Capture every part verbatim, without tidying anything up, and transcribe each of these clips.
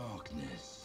darkness.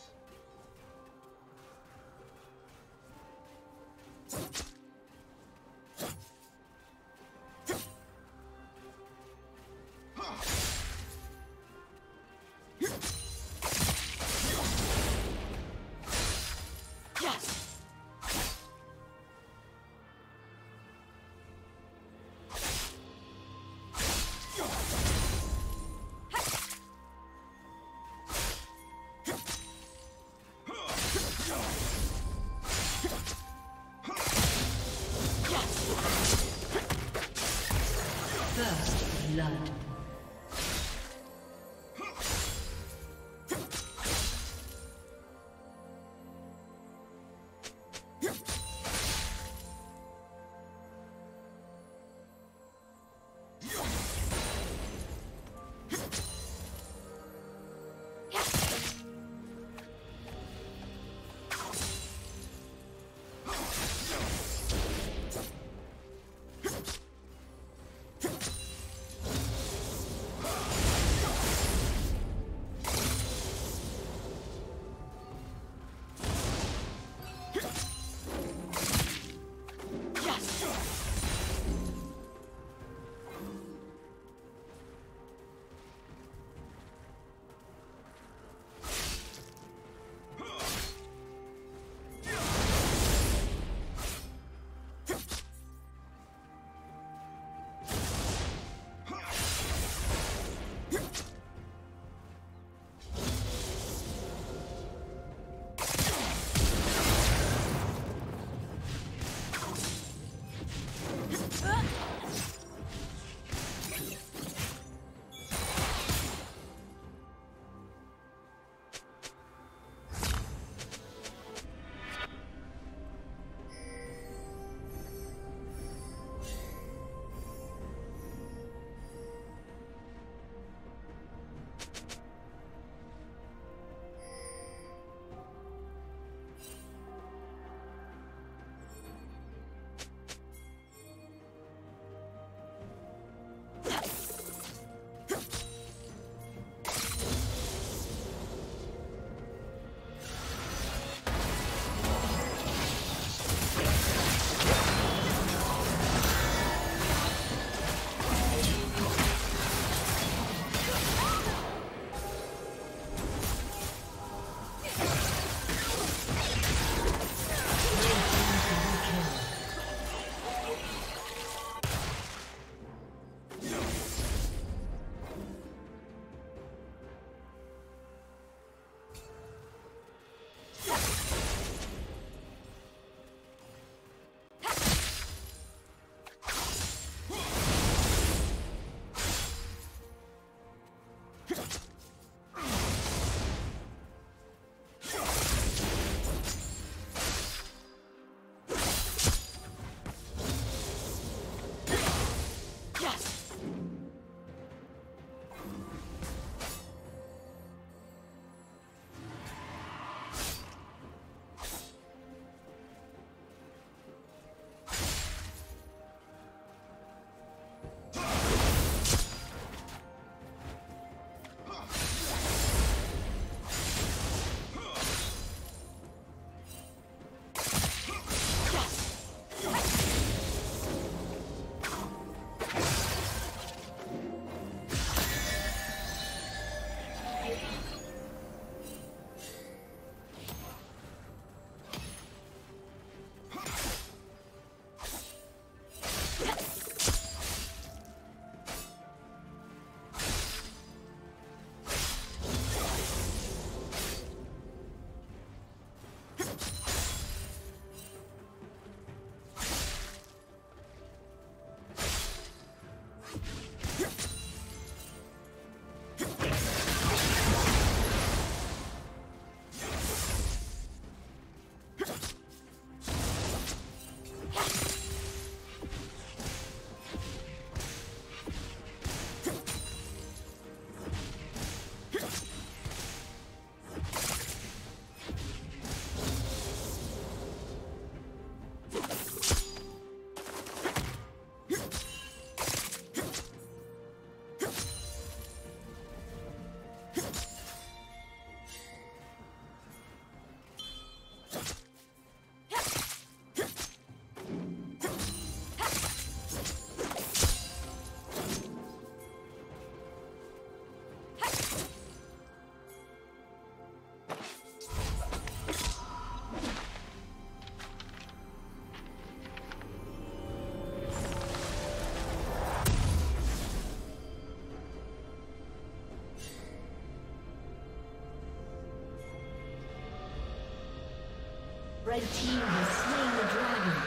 Red team has slain the dragon.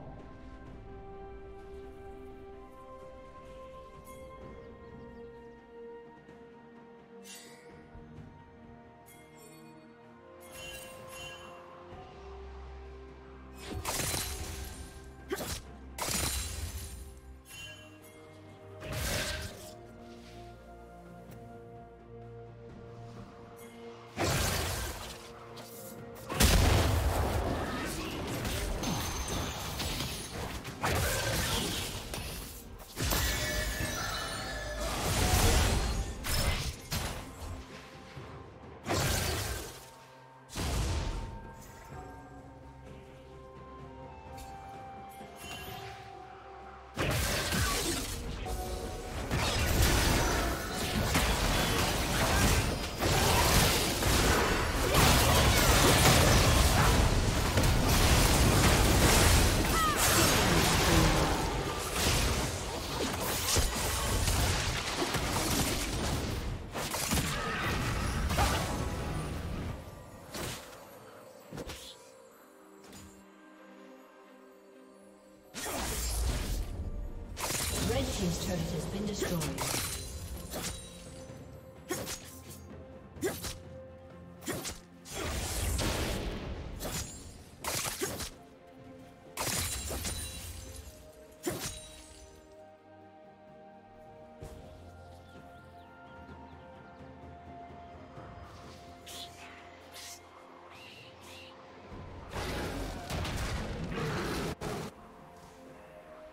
His turret has been destroyed.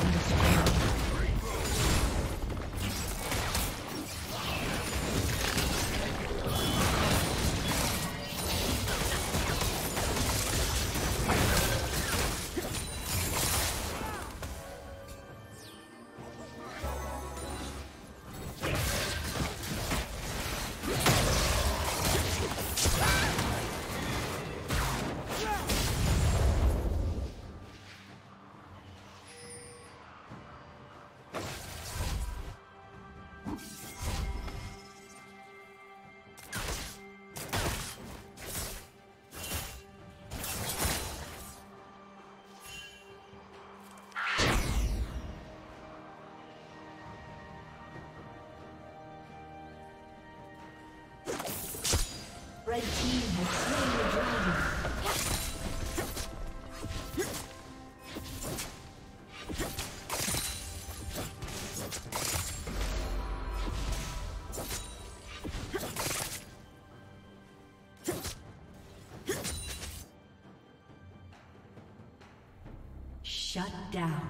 been destroyed. Red team has slain the dragon. Shut down.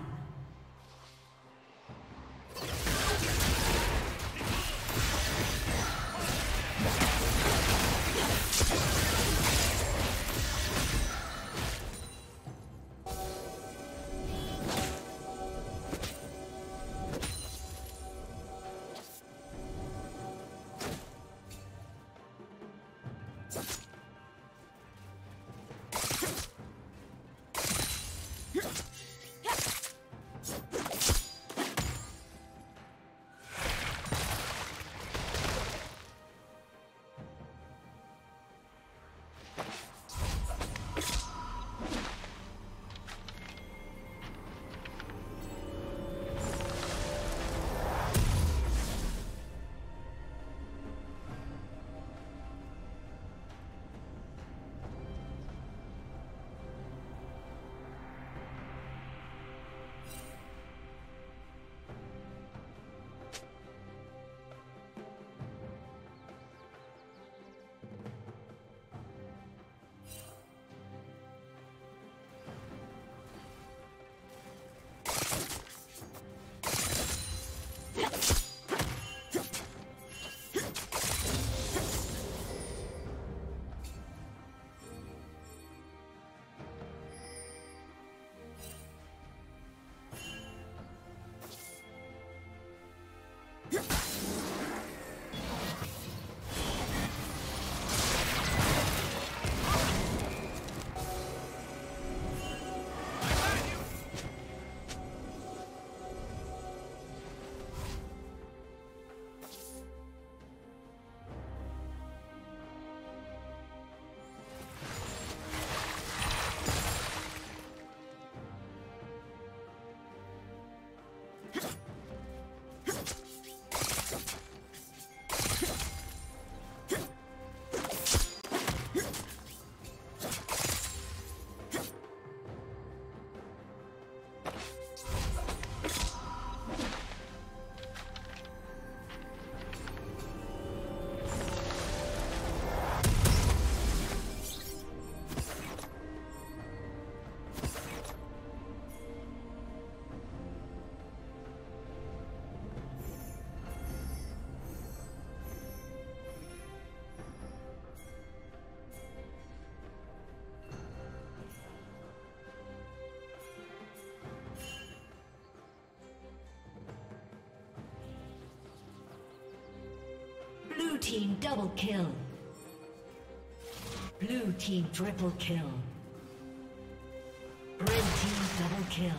Blue team double kill. Blue team triple kill. Red team double kill.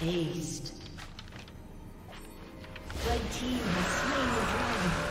Aced. Red team has slain the dragon.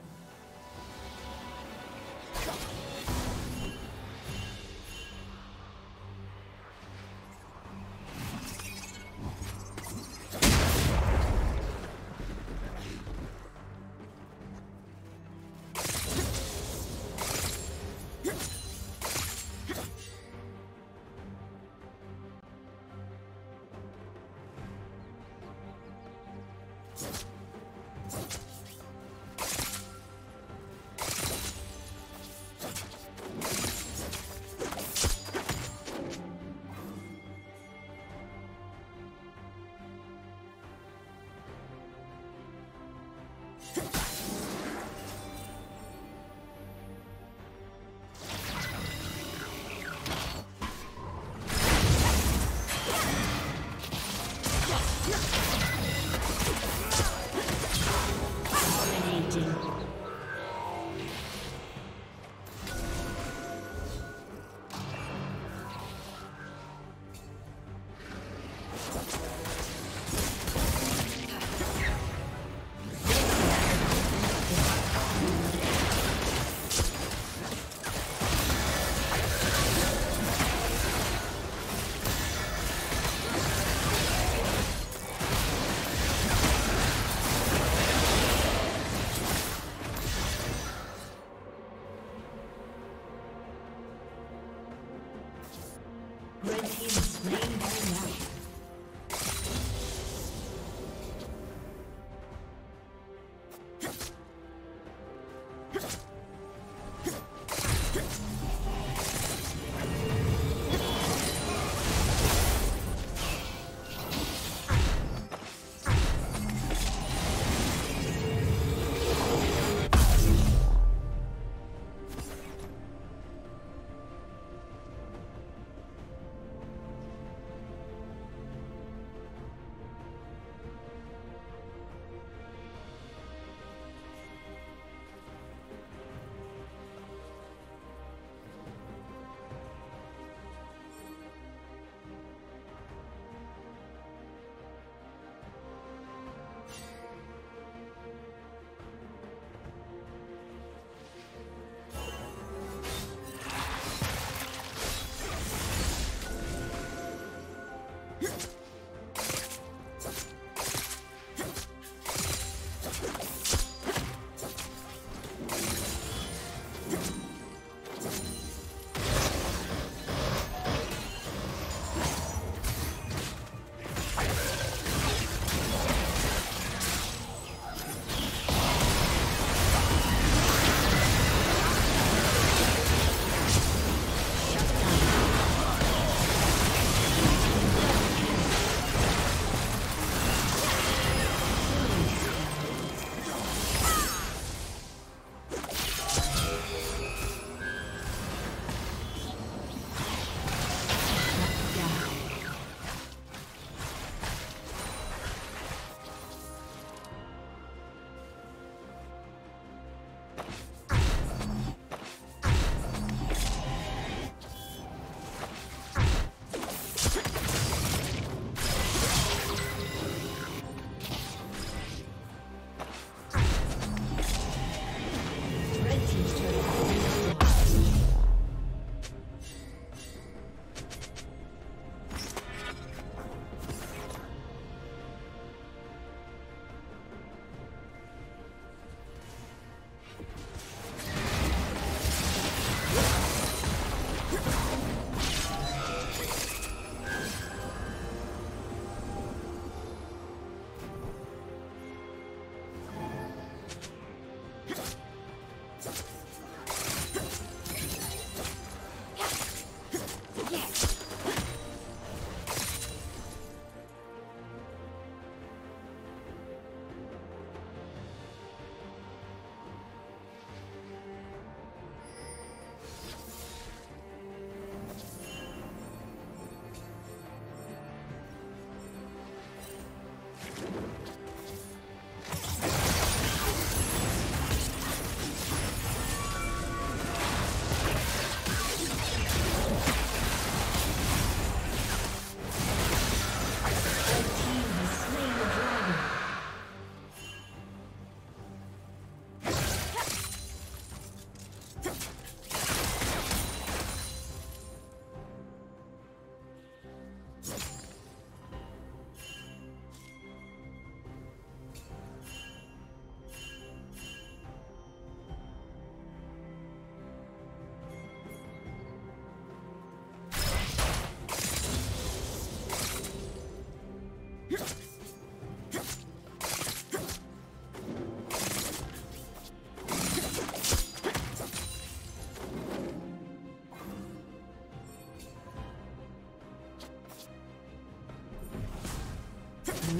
Blue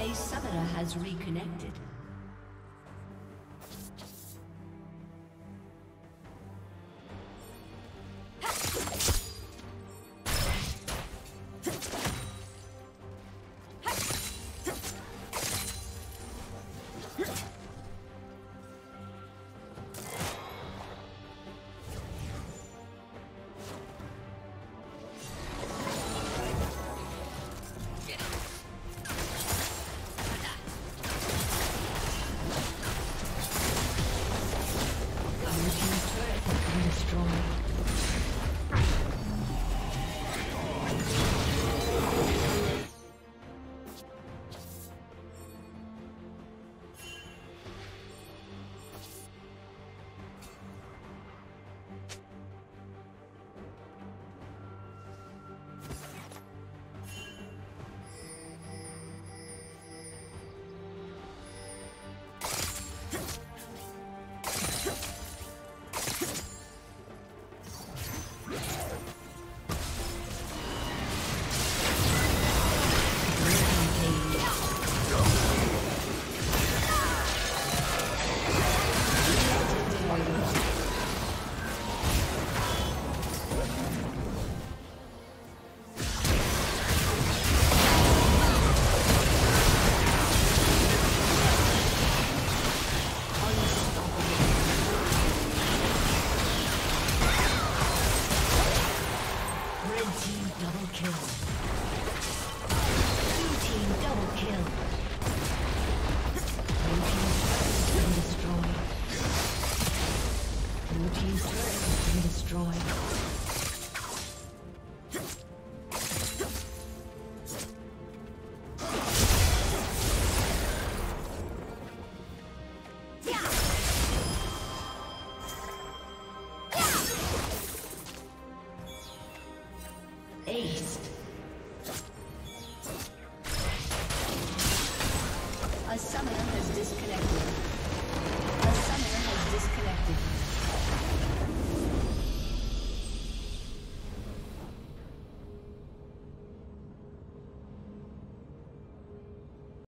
A summoner has reconnected. kill. Blue team double kill. Blue team's turret has been destroyed. Blue team's turret has been destroyed. A summoner has disconnected.